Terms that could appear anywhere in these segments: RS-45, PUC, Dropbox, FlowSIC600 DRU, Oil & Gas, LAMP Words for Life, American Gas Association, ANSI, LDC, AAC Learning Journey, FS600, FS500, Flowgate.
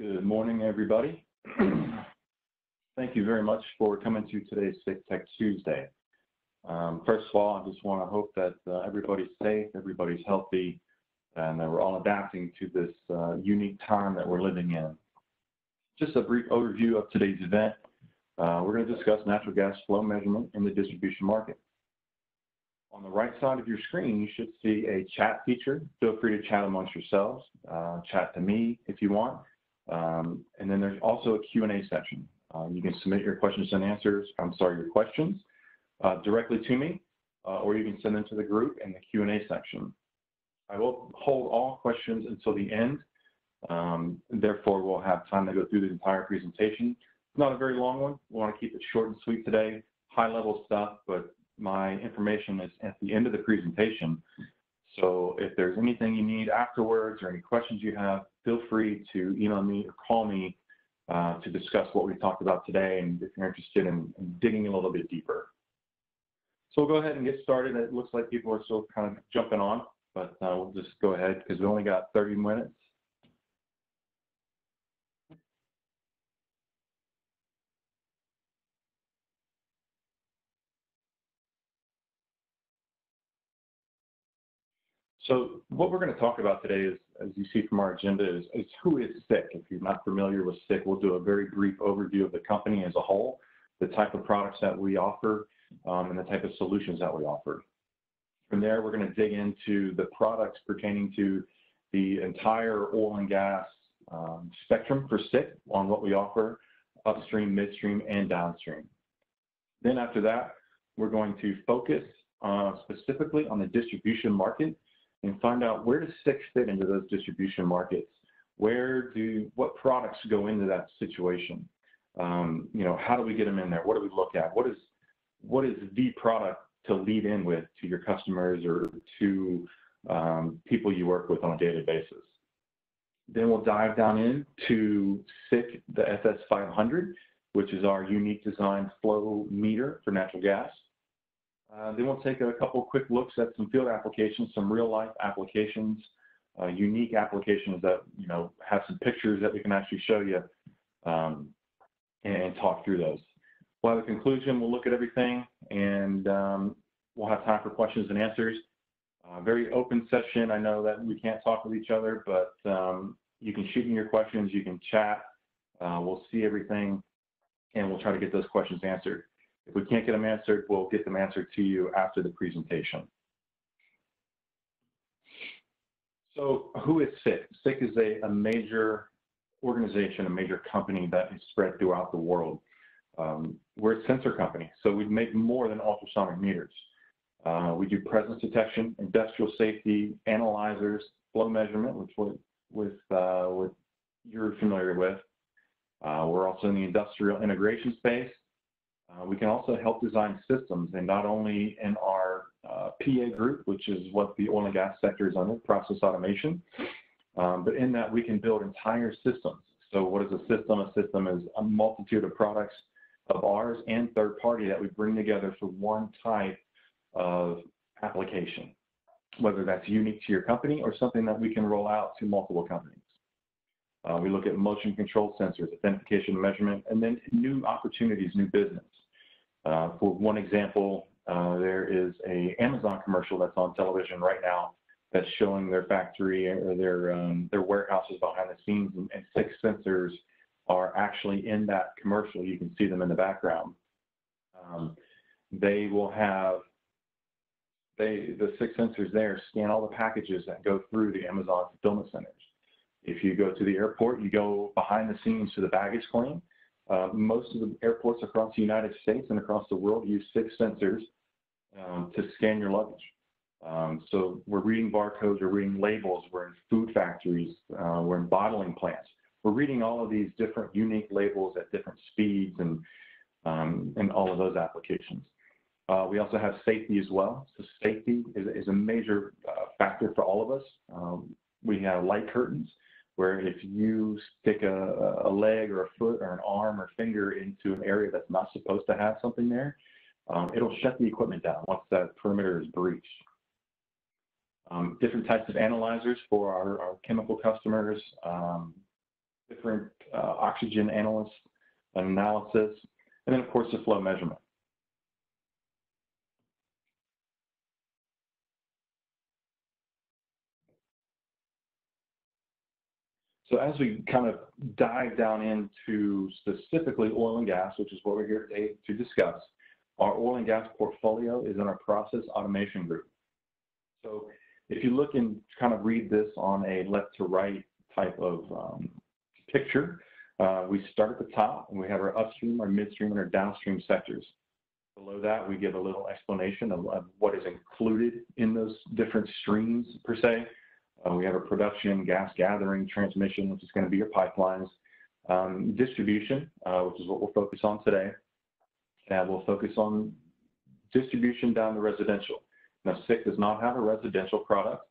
Good morning, everybody. Thank you very much for coming to today's Safe Tech Tuesday. First of all, I just want to hope that everybody's safe, everybody's healthy, and that we're all adapting to this unique time that we're living in. Just a brief overview of today's event. We're going to discuss natural gas flow measurement in the distribution market. On the right side of your screen, you should see a chat feature. Feel free to chat amongst yourselves, chat to me if you want. And then there's also a Q&A section. You can submit your questions and answers, your questions directly to me, or you can send them to the group in the Q&A section. I will hold all questions until the end. Therefore, we'll have time to go through the entire presentation. It's not a very long one. We want to keep it short and sweet today, high-level stuff, but my information is at the end of the presentation. So if there's anything you need afterwards or any questions you have, feel free to email me or call me to discuss what we talked about today, and if you're interested in digging a little bit deeper. So we'll go ahead and get started. It looks like people are still kind of jumping on, but we'll just go ahead because we only got 30 minutes. So what we're going to talk about today is, as you see from our agenda, is who is SICK. If you're not familiar with SICK, we'll do a very brief overview of the company as a whole, the type of products that we offer, and the type of solutions that we offer. From there, we're going to dig into the products pertaining to the entire oil and gas spectrum for SICK on what we offer upstream, midstream, and downstream. Then after that, we're going to focus specifically on the distribution market and find out where does SICK fit into those distribution markets? What products go into that situation? You know, how do we get them in there? What do we look at? What is the product to lead in with to your customers or to people you work with on a daily basis? Then we'll dive down into SICK, the FS500, which is our unique design flow meter for natural gas. Then we'll take a couple quick looks at some field applications, some real-life applications, unique applications that, you know, have some pictures that we can actually show you and talk through those. We'll have a conclusion, we'll look at everything, and we'll have time for questions and answers. Very open session. I know that we can't talk with each other, but you can shoot me your questions, you can chat, we'll see everything, and we'll try to get those questions answered. If we can't get them answered, we'll get them answered to you after the presentation. So who is SICK? SICK is a major organization, a major company that is spread throughout the world. We're a sensor company, so we make more than ultrasonic meters. We do presence detection, industrial safety, analyzers, flow measurement, which with you're familiar with. We're also in the industrial integration space. We can also help design systems, and not only in our PA group, which is what the oil and gas sector is under, process automation, but in that we can build entire systems. So what is a system? A system is a multitude of products of ours and third party that we bring together for one type of application, whether that's unique to your company or something that we can roll out to multiple companies. We look at motion control sensors, identification, measurement, and then new opportunities, new business. For one example, there is an Amazon commercial that's on television right now that's showing their factory or their warehouses behind the scenes, and six sensors are actually in that commercial. You can see them in the background. The six sensors there scan all the packages that go through the Amazon fulfillment centers. If you go to the airport, you go behind the scenes to the baggage claim. Most of the airports across the United States and across the world use six sensors to scan your luggage. So we're reading barcodes, we're reading labels, we're in food factories, we're in bottling plants. We're reading all of these different unique labels at different speeds and all of those applications. We also have safety as well. So safety is a major factor for all of us. We have light curtains, where if you stick a leg or a foot or an arm or finger into an area that's not supposed to have something there, it'll shut the equipment down once that perimeter is breached. Different types of analyzers for our chemical customers, different oxygen analysis, and then of course the flow measurement. So as we kind of dive down into specifically oil and gas, which is what we're here today to discuss, our oil and gas portfolio is in our process automation group. So if you look and kind of read this on a left to right type of picture, we start at the top and we have our upstream, our midstream, and our downstream sectors. Below that, we give a little explanation of what is included in those different streams per se. We have a production, gas gathering, transmission, which is going to be your pipelines, distribution, which is what we'll focus on today. And we'll focus on distribution down to residential. Now, SICK does not have a residential product.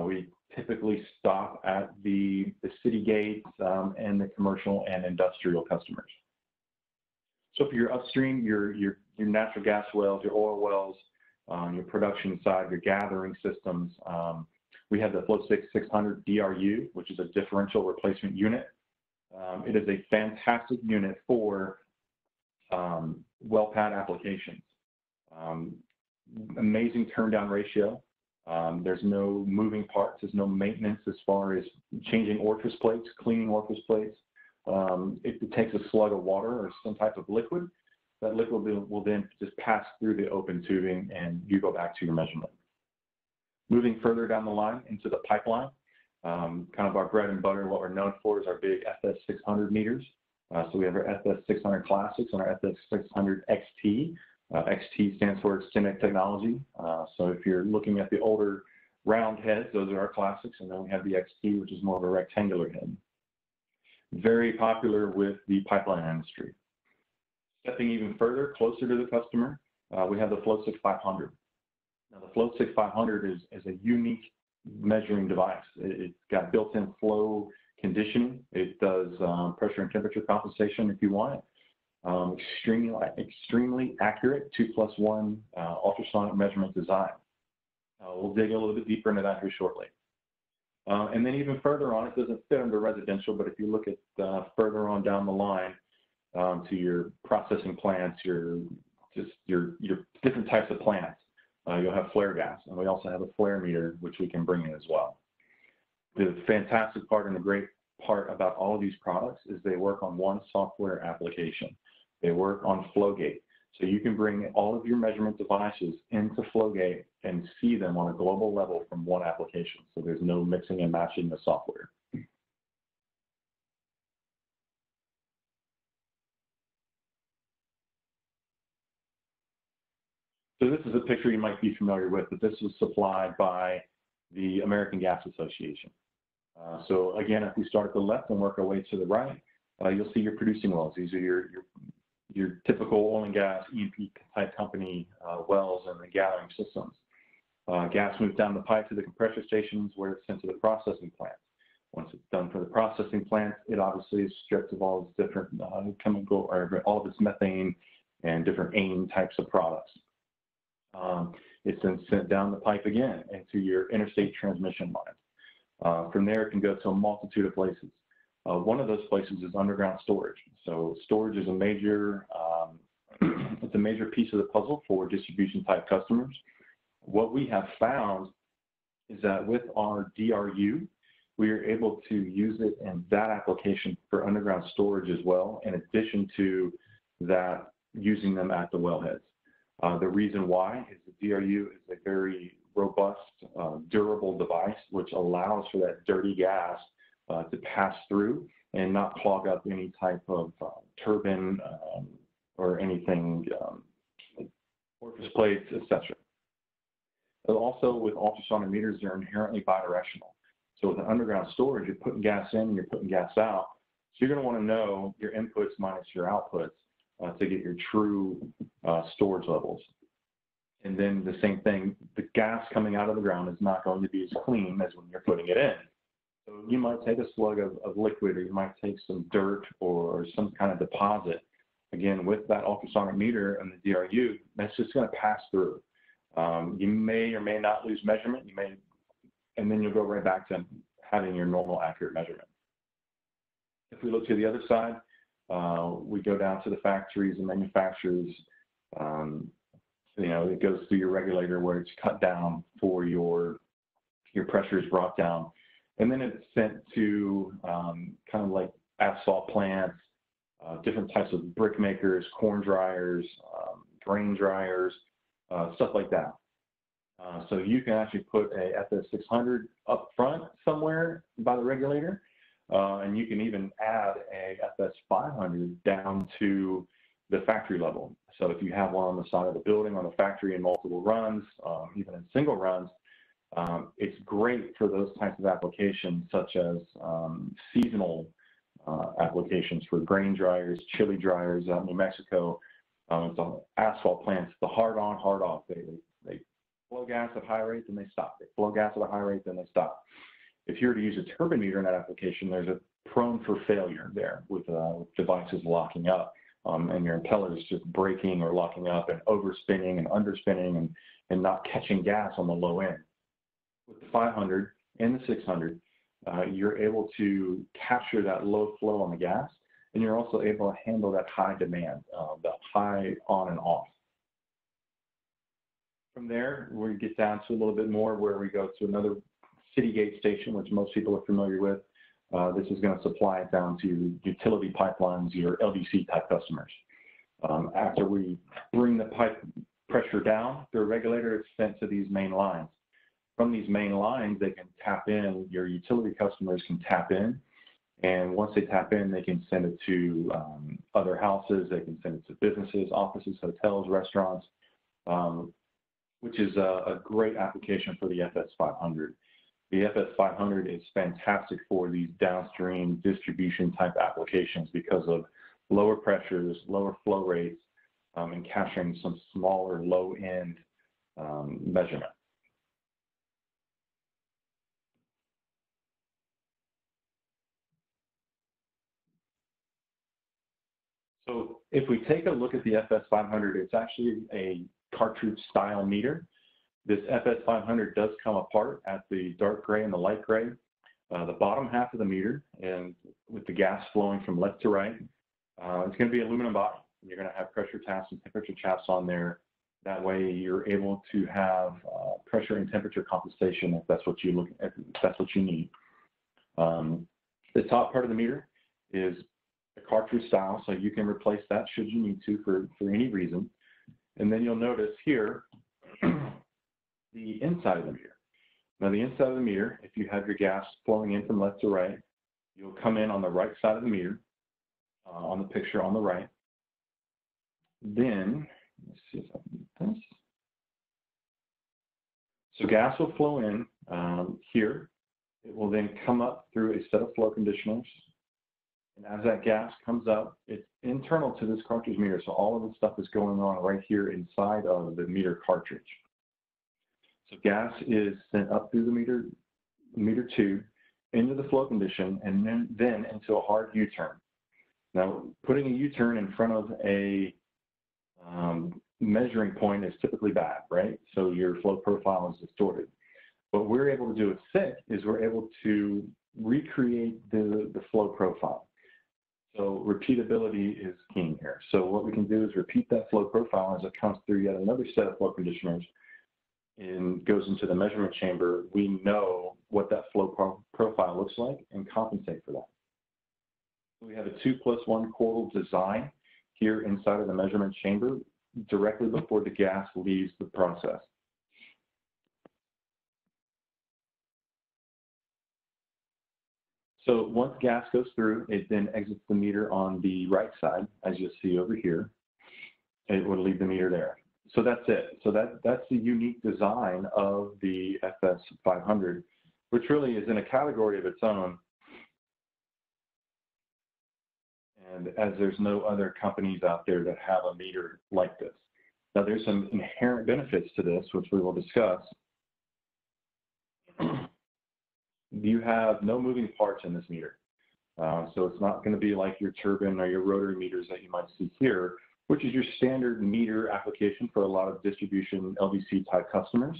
We typically stop at the city gates and the commercial and industrial customers. So for your upstream, your natural gas wells, your oil wells, your production side, your gathering systems, we have the FlowSIC600 DRU, which is a differential replacement unit. It is a fantastic unit for well pad applications. Amazing turndown ratio. There's no moving parts. There's no maintenance as far as changing orifice plates, cleaning orifice plates. If it takes a slug of water or some type of liquid, that liquid will then just pass through the open tubing and you go back to your measurement. Moving further down the line into the pipeline, kind of our bread and butter, what we're known for is our big FS500 meters. So we have our FS500 Classics and our FS500 XT. XT stands for extended technology. So if you're looking at the older round heads, those are our Classics. And then we have the XT, which is more of a rectangular head. Very popular with the pipeline industry. Stepping even further, closer to the customer, we have the FlowSIC500. Now, the FlowSIC500 is a unique measuring device. It's got built-in flow conditioning. It does pressure and temperature compensation if you want it. Extremely accurate 2+1 ultrasonic measurement design. We'll dig a little bit deeper into that here shortly. And then even further on, it doesn't fit under residential, but if you look at further on down the line to your processing plants, your different types of plants, you'll have flare gas, and we also have a flare meter, which we can bring in as well. The fantastic part and the great part about all of these products is they work on one software application. They work on Flowgate. So you can bring all of your measurement devices into Flowgate and see them on a global level from one application. So there's no mixing and matching the software. So this is a picture you might be familiar with, but this was supplied by the American Gas Association. So again, if we start at the left and work our way to the right, you'll see your producing wells. These are your typical oil and gas, E&P type company wells and the gathering systems. Gas moves down the pipe to the compressor stations where it's sent to the processing plant. Once it's done for the processing plant, it obviously is stripped of all its different chemical, or all of its methane and different amine types of products. It's then sent down the pipe again into your interstate transmission line. From there, it can go to a multitude of places. One of those places is underground storage. So storage is a major, it's a major piece of the puzzle for distribution type customers. What we have found is that with our DRU, we are able to use it in that application for underground storage as well, in addition to that using them at the wellheads. The reason why is the DRU is a very robust, durable device, which allows for that dirty gas to pass through and not clog up any type of turbine or anything, orifice plates, etc. Also, with ultrasonic meters, they're inherently bidirectional. So with an underground storage, you're putting gas in and you're putting gas out. So you're going to want to know your inputs minus your outputs to get your true storage levels. And then the same thing, the gas coming out of the ground is not going to be as clean as when you're putting it in. So you might take a slug of liquid, or you might take some dirt or some kind of deposit. Again, with that ultrasonic meter and the DRU, that's just going to pass through. You may or may not lose measurement. You may, and then you'll go right back to having your normal accurate measurement. If we look to the other side, we go down to the factories and manufacturers. You know, it goes through your regulator where it's cut down for your pressure is brought down, and then it's sent to kind of like asphalt plants, different types of brick makers, corn dryers, grain dryers, stuff like that. So you can actually put a FS600 up front somewhere by the regulator, and you can even add a FS500 down to the factory level. So if you have one on the side of the building, on the factory in multiple runs, even in single runs, it's great for those types of applications, such as seasonal applications for grain dryers, chili dryers out in New Mexico. It's on asphalt plants, the hard on, hard off. They flow gas at a high rate, then they stop. They flow gas at a high rate, then they stop. If you were to use a turbine meter in that application, there's a prone for failure there with devices locking up. And your impeller is just breaking or locking up and overspinning and underspinning and not catching gas on the low end. With the 500 and the 600, you're able to capture that low flow on the gas, and you're also able to handle that high demand, the high on and off. From there, we get down to a little bit more where we go to another city gate station, which most people are familiar with. This is going to supply it down to utility pipelines, your LDC type customers. After we bring the pipe pressure down, the regulator is sent to these main lines. From these main lines, they can tap in, your utility customers can tap in, and once they tap in, they can send it to other houses, they can send it to businesses, offices, hotels, restaurants, which is a great application for the FS500. The FS500 is fantastic for these downstream distribution type applications because of lower pressures, lower flow rates, and capturing some smaller low end measurement. So if we take a look at the FS500, it's actually a cartridge style meter. This FS500 does come apart at the dark gray and the light gray, the bottom half of the meter, and with the gas flowing from left to right. It's going to be aluminum body. You're going to have pressure taps and temperature taps on there. That way, you're able to have pressure and temperature compensation if that's what you look at, if that's what you need. The top part of the meter is a cartridge style, so you can replace that should you need to for any reason. And then you'll notice here. The inside of the meter. Now the inside of the meter, if you have your gas flowing in from left to right, you'll come in on the right side of the meter, on the picture on the right. Then, let's see if I can get this. So gas will flow in here. It will then come up through a set of flow conditioners. And as that gas comes up, it's internal to this cartridge meter. So all of this stuff is going on right here inside of the meter cartridge. So gas is sent up through the meter tube into the flow condition and then into a hard U-turn. Now, putting a U-turn in front of a measuring point is typically bad, right? So your flow profile is distorted. What we're able to do with SICK is we're able to recreate the flow profile. So repeatability is king here. So what we can do is repeat that flow profile as it comes through yet another set of flow conditioners and goes into the measurement chamber. We know what that flow profile looks like and compensate for that. We have a 2+1 coil design here inside of the measurement chamber directly before the gas leaves the process. So once gas goes through, it then exits the meter on the right side, as you'll see over here. It would leave the meter there. So that's it. So that's the unique design of the FS500, which really is in a category of its own. And as there's no other companies out there that have a meter like this. Now there's some inherent benefits to this, which we will discuss. You have no moving parts in this meter. So it's not going to be like your turbine or your rotary meters that you might see here, which is your standard meter application for a lot of distribution LDC type customers,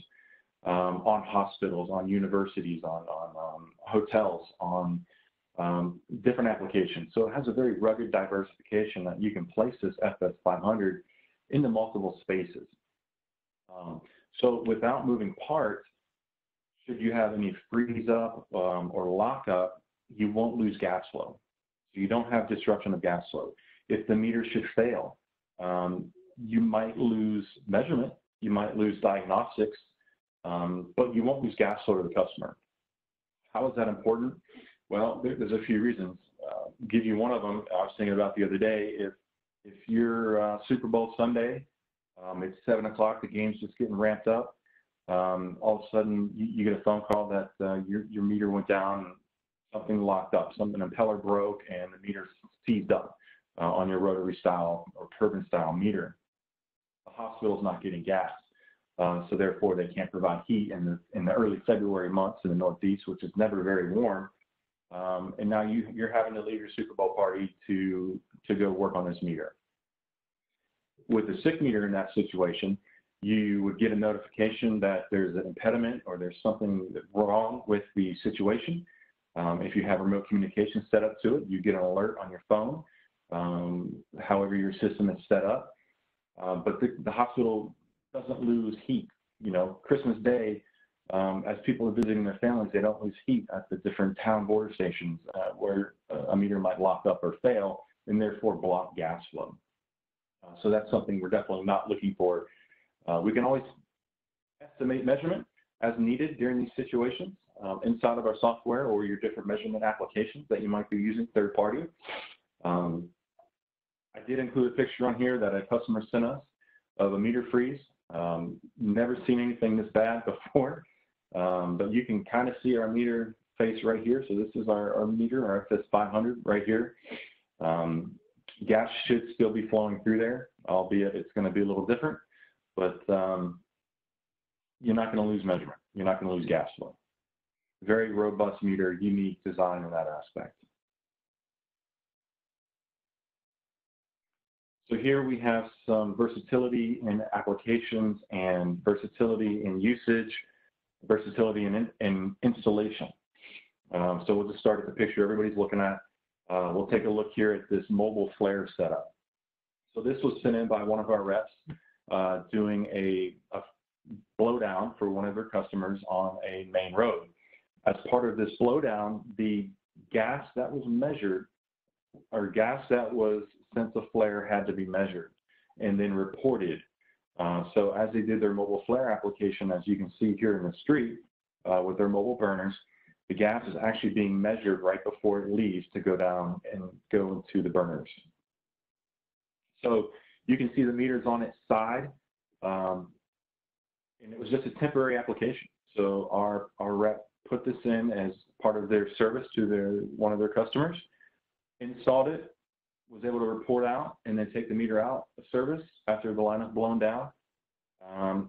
on hospitals, on universities, on hotels, on different applications. So it has a very rugged diversification that you can place this FS500 into multiple spaces. So without moving parts, should you have any freeze up or lock up, you won't lose gas flow. So you don't have disruption of gas flow. If the meter should fail, you might lose measurement, you might lose diagnostics, but you won't lose gas flow to the customer. How is that important? Well, there's a few reasons. Give you one of them I was thinking about the other day. If you're Super Bowl Sunday, it's 7 o'clock, the game's just getting ramped up. All of a sudden you get a phone call that your meter went down, something locked up, something impeller broke, and the meter seized up on your rotary style or turbine style meter. The hospital's not getting gas, so therefore they can't provide heat in the early February months in the Northeast, which is never very warm. And now you're having to leave your Super Bowl party to go work on this meter. With a SIC meter in that situation, you would get a notification that there's an impediment or there's something wrong with the situation. If you have remote communication set up to it, you get an alert on your phone, however your system is set up. But the hospital doesn't lose heat. You know, Christmas Day, as people are visiting their families, they don't lose heat at the different town border stations where a meter might lock up or fail and therefore block gas flow. So that's something we're definitely not looking for. We can always estimate measurement as needed during these situations inside of our software or your different measurement applications that you might be using third party. I did include a picture on here that a customer sent us of a meter freeze. Never seen anything this bad before, but you can kind of see our meter face right here. So this is our meter, our FS500 right here. Gas should still be flowing through there, albeit it's going to be a little different, but you're not going to lose measurement. You're not going to lose gas flow. Very robust meter, unique design in that aspect. So here we have some versatility in applications and versatility in usage, versatility in installation. So we'll just start at the picture everybody's looking at. We'll take a look here at this mobile flare setup. So this was sent in by one of our reps doing a blowdown for one of their customers on a main road. As part of this blowdown, the gas that was measured or gas that was sent to flare had to be measured and then reported. So as they did their mobile flare application, as you can see here in the street with their mobile burners, the gas is actually being measured right before it leaves to go down and go into the burners. So you can see the meter's on its side, and it was just a temporary application. So our rep put this in as part of their service to one of their customers, installed it, was able to report out, and then take the meter out of service after the line was blown down,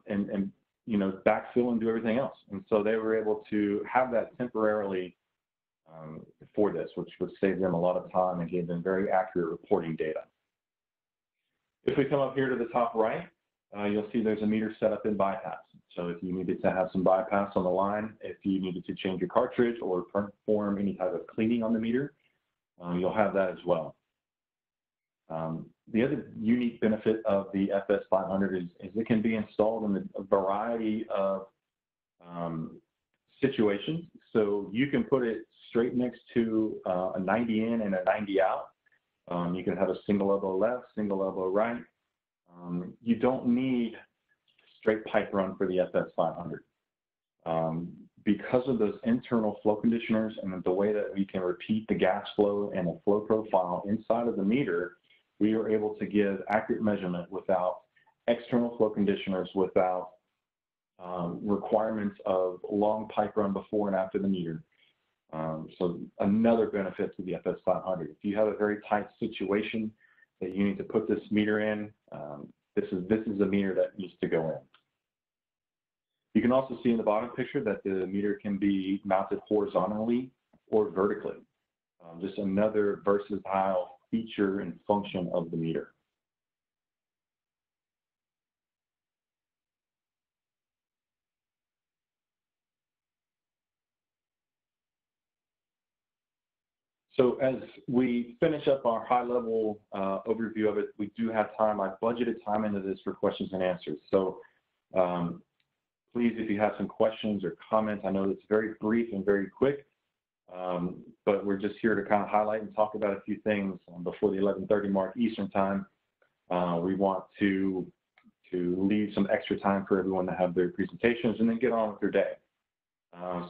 and you know, backfill and do everything else. And so they were able to have that temporarily for this, which would save them a lot of time and gave them very accurate reporting data. If we come up here to the top right, you'll see there's a meter set up in bypass. So if you needed to have some bypass on the line, if you needed to change your cartridge or perform any type of cleaning on the meter, you'll have that as well. The other unique benefit of the FS500 is it can be installed in a variety of situations. So you can put it straight next to a 90 in and a 90 out. You can have a single elbow left, single elbow right. You don't need straight pipe run for the FS500. Because of those internal flow conditioners and the way that we can repeat the gas flow and the flow profile inside of the meter, we are able to give accurate measurement without external flow conditioners, without requirements of long pipe run before and after the meter. So another benefit to the FS500. If you have a very tight situation that you need to put this meter in, this is a meter that needs to go in. You can also see in the bottom picture that the meter can be mounted horizontally or vertically. Just another versatile feature and function of the meter. So as we finish up our high-level overview of it, we do have time. I've budgeted time into this for questions and answers. So please, if you have some questions or comments, I know it's very brief and very quick, but we're just here to kind of highlight and talk about a few things before the 11:30 mark Eastern time. We want to leave some extra time for everyone to have their presentations and then get on with their day.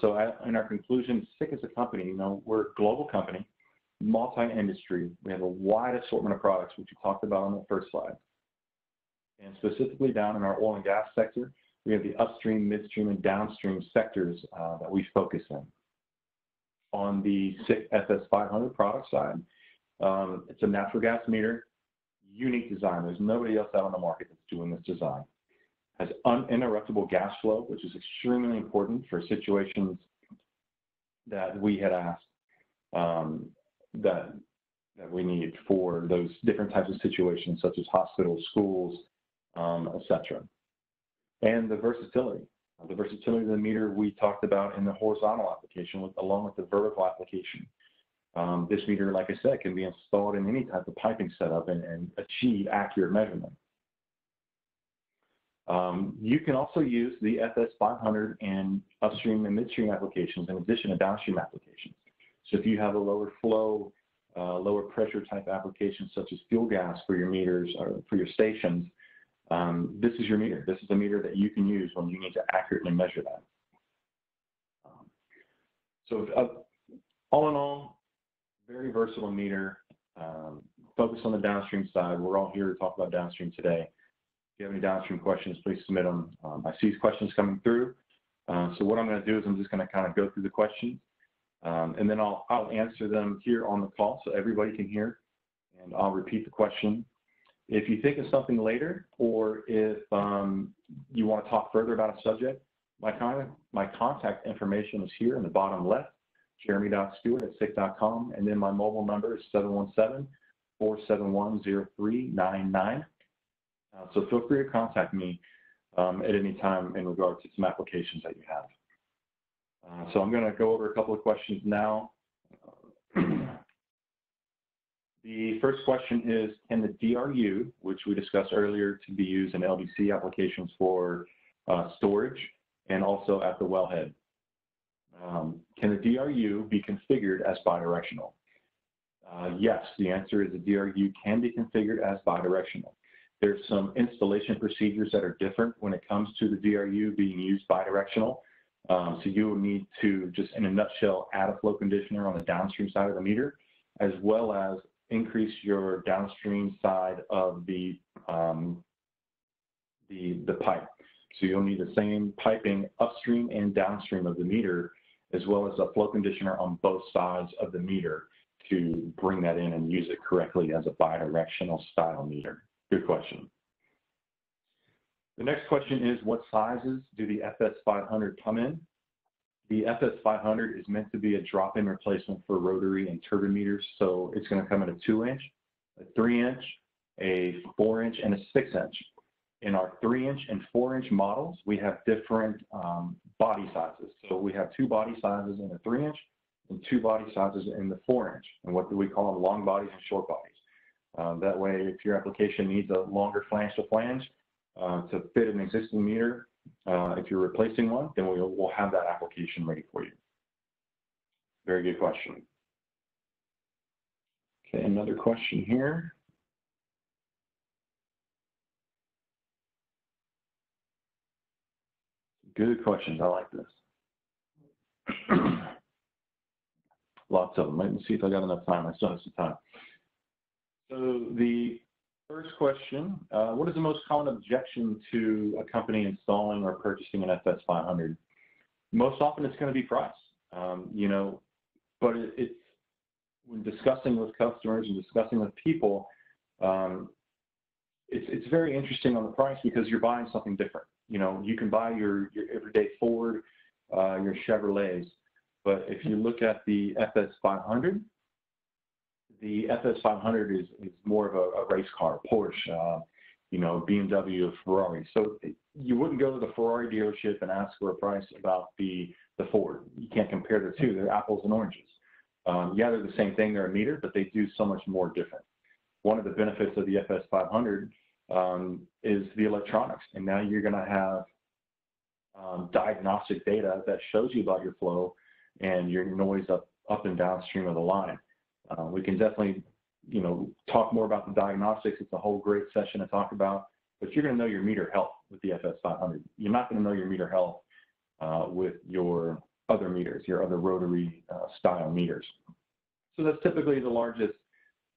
So in our conclusion, SICK is a company. You know, we're a global company, multi-industry. We have a wide assortment of products, which we talked about on the first slide. And specifically down in our oil and gas sector, we have the upstream, midstream, and downstream sectors that we focus in. On the SICK FS500 product side, it's a natural gas meter, unique design. There's nobody else out on the market that's doing this design. Has uninterruptible gas flow, which is extremely important for situations that we had asked that we need for those different types of situations, such as hospitals, schools, etc. And the versatility. The versatility of the meter we talked about in the horizontal application, along with the vertical application. This meter, like I said, can be installed in any type of piping setup and achieve accurate measurement. You can also use the FS500 in upstream and midstream applications in addition to downstream applications. So if you have a lower flow, lower pressure type applications such as fuel gas for your meters or for your stations, this is your meter. This is a meter that you can use when you need to accurately measure that. All in all, very versatile meter. Focus on the downstream side. We're all here to talk about downstream today. If you have any downstream questions, please submit them. I see questions coming through. So what I'm going to do is I'm just going to kind of go through the questions, and then I'll answer them here on the call so everybody can hear, and I'll repeat the question. If you think of something later, or if you want to talk further about a subject, my contact information is here in the bottom left, jereme.stewart@sick.com, and then my mobile number is 717-471-0399. So feel free to contact me at any time in regard to some applications that you have. So I'm going to go over a couple of questions now. The first question is, can the DRU, which we discussed earlier, to be used in LDC applications for storage and also at the wellhead? Can the DRU be configured as bidirectional? Yes, the answer is the DRU can be configured as bidirectional. There's some installation procedures that are different when it comes to the DRU being used bidirectional. So you will need to just, in a nutshell, add a flow conditioner on the downstream side of the meter, as well as increase your downstream side of the pipe. So you'll need the same piping upstream and downstream of the meter, as well as a flow conditioner on both sides of the meter to bring that in and use it correctly as a bidirectional style meter. Good question. The next question is, what sizes do the FS500 come in? The FS500 is meant to be a drop-in replacement for rotary and turbine meters, so it's going to come in a 2-inch, a 3-inch, a 4-inch, and a 6-inch. In our 3-inch and 4-inch models, we have different body sizes. So we have two body sizes in the 3-inch and two body sizes in the 4-inch, and what do we call them? Long bodies and short bodies. That way, if your application needs a longer flange to flange to fit an existing meter, if you're replacing one, then we'll have that application ready for you. Very good question. Okay, another question here. Good questions. I like this. Lots of them. Let me see if I got enough time. I still have some time. So the first question, what is the most common objection to a company installing or purchasing an FS500? Most often it's going to be price, you know, but it's when discussing with customers and discussing with people, it's very interesting on the price because you're buying something different. You know, you can buy your everyday Ford, your Chevrolets, but if you look at the FS500, the FS500 is more of a race car, Porsche, you know, BMW, Ferrari. So you wouldn't go to the Ferrari dealership and ask for a price about the Ford. You can't compare the two. They're apples and oranges. Yeah, they're the same thing, they're a meter, but they do so much more different. One of the benefits of the FS500 is the electronics, and now you're gonna have diagnostic data that shows you about your flow and your noise up and downstream of the line. We can definitely, you know, talk more about the diagnostics. It's a whole great session to talk about, but you're gonna know your meter health with the FS500. You're not gonna know your meter health with your other meters, your other rotary style meters. So that's typically the largest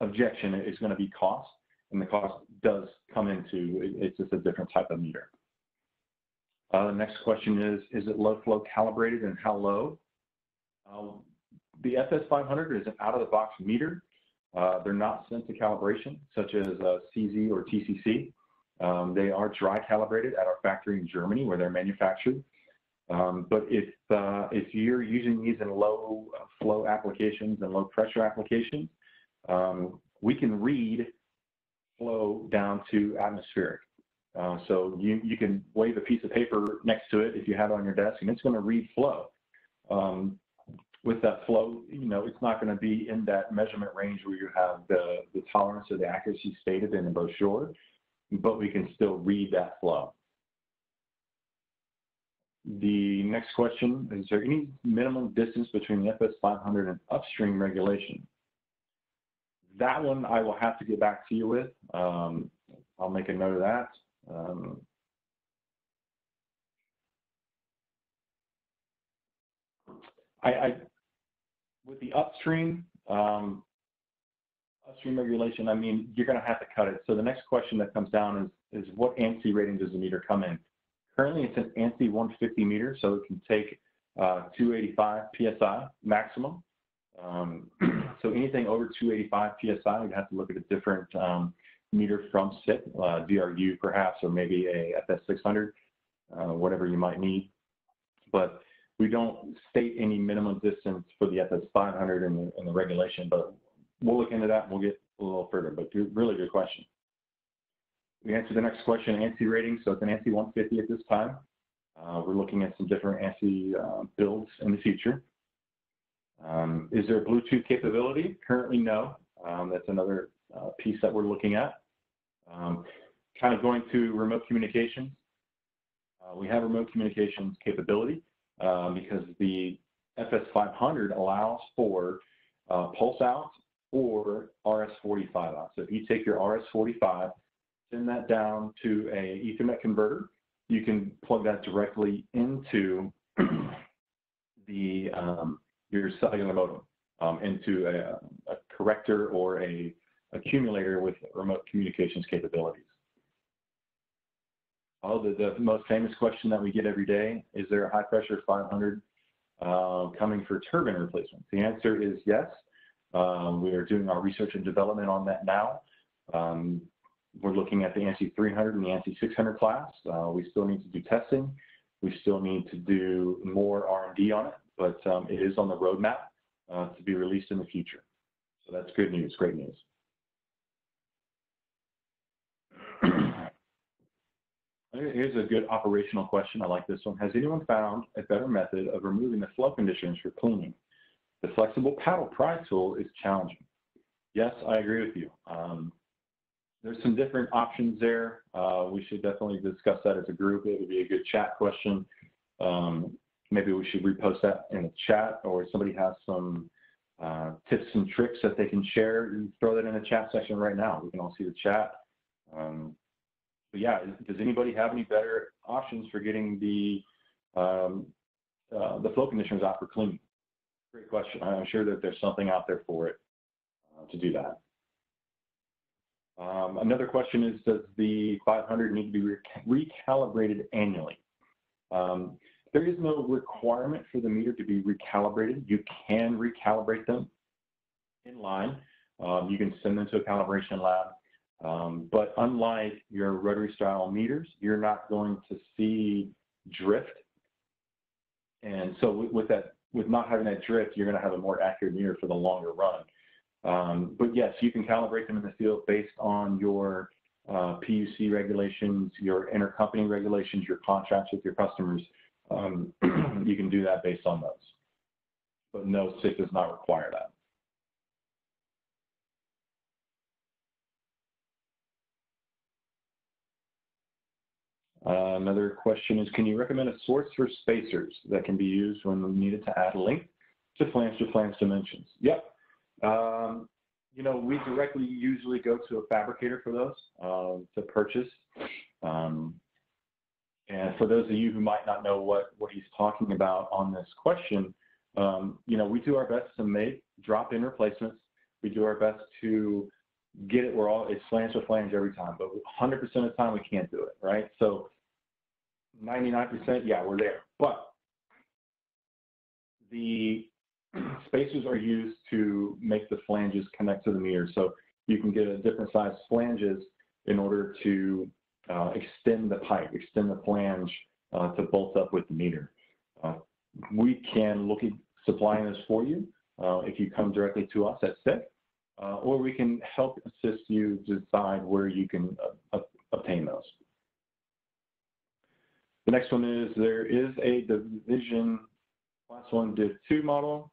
objection, is gonna be cost, and the cost does come into, it's just a different type of meter. The next question is it low flow calibrated, and how low? The FS500 is an out-of-the-box meter. They're not sent to calibration, such as CZ or TCC. They are dry calibrated at our factory in Germany where they're manufactured. But if you're using these in low flow applications and low pressure applications, we can read flow down to atmospheric. So you can wave a piece of paper next to it if you have it on your desk, and it's going to read flow. With that flow, you know, it's not going to be in that measurement range where you have the tolerance or the accuracy stated in the brochure, but we can still read that flow. The next question, is there any minimum distance between the FS500 and upstream regulation? That one I will have to get back to you with. I'll make a note of that. With the upstream regulation, I mean, you're going to have to cut it. So the next question that comes down is what ANSI rating does the meter come in? Currently, it's an ANSI 150 meter, so it can take 285 PSI maximum. So anything over 285 PSI, you'd have to look at a different meter from SIP, DRU perhaps, or maybe a FS600, whatever you might need. But we don't state any minimum distance for the FS500 in the regulation, but we'll look into that and we'll get a little further, but really good question. We answer the next question, ANSI rating. So it's an ANSI 150 at this time. We're looking at some different ANSI builds in the future. Is there a Bluetooth capability? Currently, no. That's another piece that we're looking at. Kind of going to remote communications. We have remote communications capability because the FS500 allows for pulse out or RS-45 out. So if you take your RS-45, send that down to an Ethernet converter, you can plug that directly into the your cellular modem, into a corrector or a accumulator with remote communications capabilities. Oh, the most famous question that we get every day, is there a high pressure 500 coming for turbine replacements? The answer is yes. We are doing our research and development on that now. We're looking at the ANSI 300 and the ANSI 600 class. We still need to do testing. We still need to do more R&D on it, but it is on the roadmap to be released in the future. So that's good news, great news. Here's a good operational question. I like this one. Has anyone found a better method of removing the flow conditioners for cleaning? The flexible paddle pry tool is challenging. Yes, I agree with you. There's some different options there. We should definitely discuss that as a group. It would be a good chat question. Maybe we should repost that in the chat, or if somebody has some tips and tricks that they can share, you throw that in the chat section right now. We can all see the chat. But yeah, does anybody have any better options for getting the flow conditioners out for cleaning? Great question. I'm sure that there's something out there for it to do that. Another question is, does the 500 need to be recalibrated annually? There is no requirement for the meter to be recalibrated. You can recalibrate them in line. You can send them to a calibration lab. But unlike your rotary style meters, you're not going to see drift. And so with not having that drift, you're going to have a more accurate meter for the longer run. But yes, you can calibrate them in the field based on your PUC regulations, your intercompany regulations, your contracts with your customers. You can do that based on those. But no, SIP does not require that. Another question is, can you recommend a source for spacers that can be used when needed to add length to flange dimensions? Yep. You know, we directly usually go to a fabricator for those to purchase. And for those of you who might not know what he's talking about on this question, you know, we do our best to make drop-in replacements. We do our best to get it where it's flange to flange every time, but 100% of the time we can't do it, right? So 99%, yeah, we're there. But the spacers are used to make the flanges connect to the meter. So you can get a different size flanges in order to extend the pipe, extend the flange to bolt up with the meter. We can look at supplying this for you if you come directly to us at SIC, or we can help assist you decide where you can obtain those. The next one is, there is a division Class 1 Div 2 model.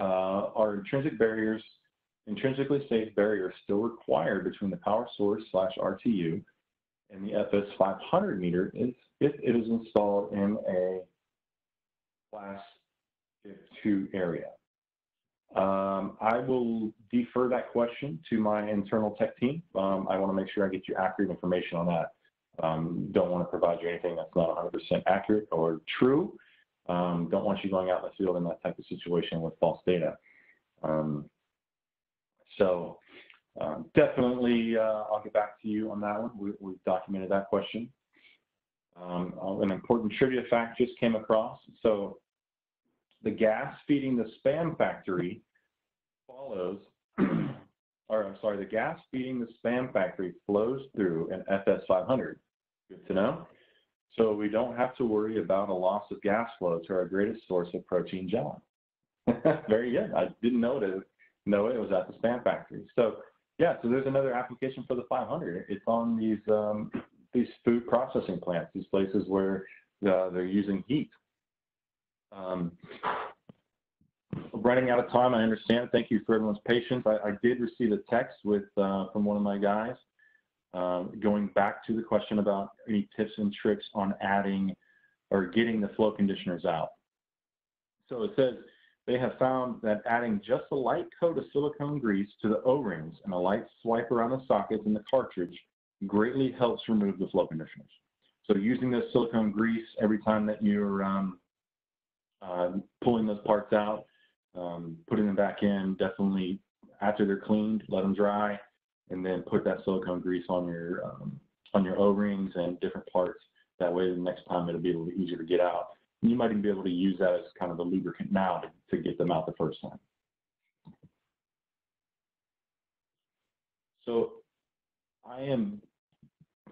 Are intrinsically safe barriers still required between the power source / RTU and the FS500 meter if it is installed in a Class Div 2 area? I will defer that question to my internal tech team. I want to make sure I get you accurate information on that. Don't want to provide you anything that's not 100% accurate or true. Don't want you going out in the field in that type of situation with false data. Definitely, I'll get back to you on that one. We've documented that question. An important trivia fact just came across. So the gas feeding the SPAN factory follows, or I'm sorry, the gas feeding the SPAN factory flows through an FS500. Good to know. So we don't have to worry about a loss of gas flow to our greatest source of protein gel. Very good. I didn't know it. No, it was at the SPAN factory. So yeah, so there's another application for the 500. It's on these food processing plants, these places where they're using heat. Running out of time, I understand. Thank you for everyone's patience. I did receive a text with from one of my guys going back to the question about any tips and tricks on adding or getting the flow conditioners out. So it says they have found that adding just a light coat of silicone grease to the O-rings and a light swipe around the sockets in the cartridge greatly helps remove the flow conditioners. So using this silicone grease every time that you're pulling those parts out, putting them back in, definitely after they're cleaned, let them dry, and then put that silicone grease on your O-rings and different parts. That way, the next time it'll be a little easier to get out. You might even be able to use that as kind of a lubricant now to get them out the first time. So I am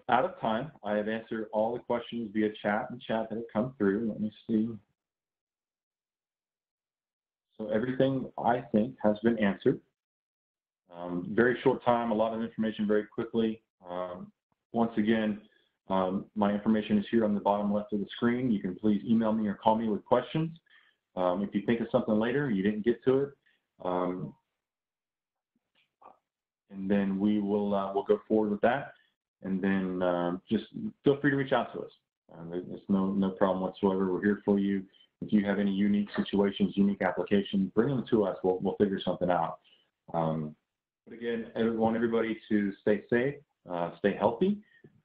out of time. I have answered all the questions via chat and chat that have come through. Let me see. So everything, I think, has been answered. Very short time, a lot of information very quickly. Once again, my information is here on the bottom left of the screen. You can please email me or call me with questions. If you think of something later, you didn't get to it. And then we'll go forward with that. And then just feel free to reach out to us. There's no problem whatsoever. We're here for you. If you have any unique situations, unique applications, bring them to us. We'll figure something out. But again, I want everybody to stay safe, stay healthy,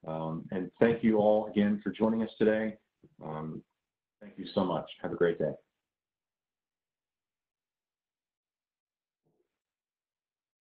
and thank you all again for joining us today. Thank you so much. Have a great day.